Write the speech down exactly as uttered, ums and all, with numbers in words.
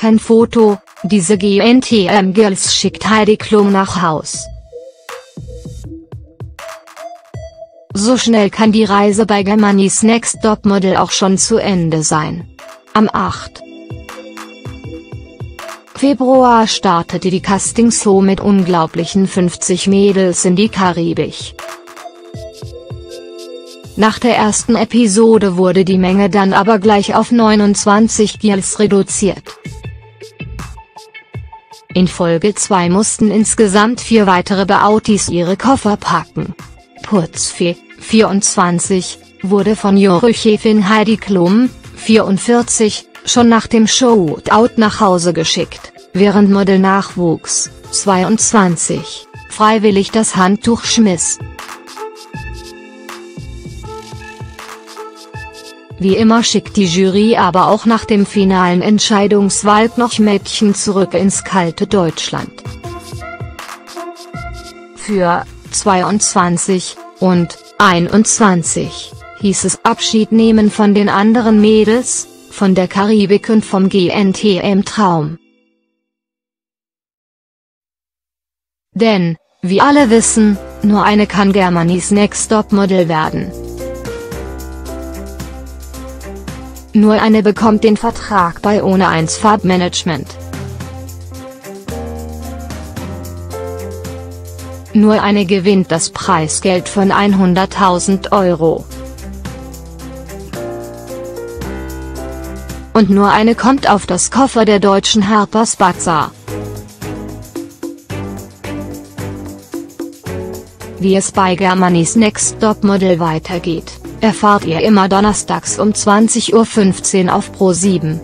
Kein Foto, diese G N T M-Girls schickt Heidi Klum nach Haus. So schnell kann die Reise bei Germany's Next Topmodel auch schon zu Ende sein. Am achten Februar startete die Castingshow mit unglaublichen fünfzig Mädels in die Karibik. Nach der ersten Episode wurde die Menge dann aber gleich auf neunundzwanzig Girls reduziert. In Folge zwei mussten insgesamt vier weitere Beauties ihre Koffer packen. Putzfee, vierundzwanzig, wurde von Jurychefin Heidi Klum, vierundvierzig, schon nach dem Shootout nach Hause geschickt, während Model-Nachwuchs, zweiundzwanzig, freiwillig das Handtuch schmiss. Wie immer schickt die Jury aber auch nach dem finalen Entscheidungswahlkampf noch Mädchen zurück ins kalte Deutschland. Für zweiundzwanzig und einundzwanzig hieß es Abschied nehmen von den anderen Mädels, von der Karibik und vom G N T M-Traum. Denn, wie alle wissen, nur eine kann Germany's Next Topmodel werden. Nur eine bekommt den Vertrag bei Ohne eins Farbmanagement. Nur eine gewinnt das Preisgeld von hunderttausend Euro. Und nur eine kommt auf das Koffer der deutschen Harper's Bazaar. Wie es bei Germany's Next Topmodel weitergeht, erfahrt ihr immer donnerstags um zwanzig Uhr fünfzehn auf ProSieben.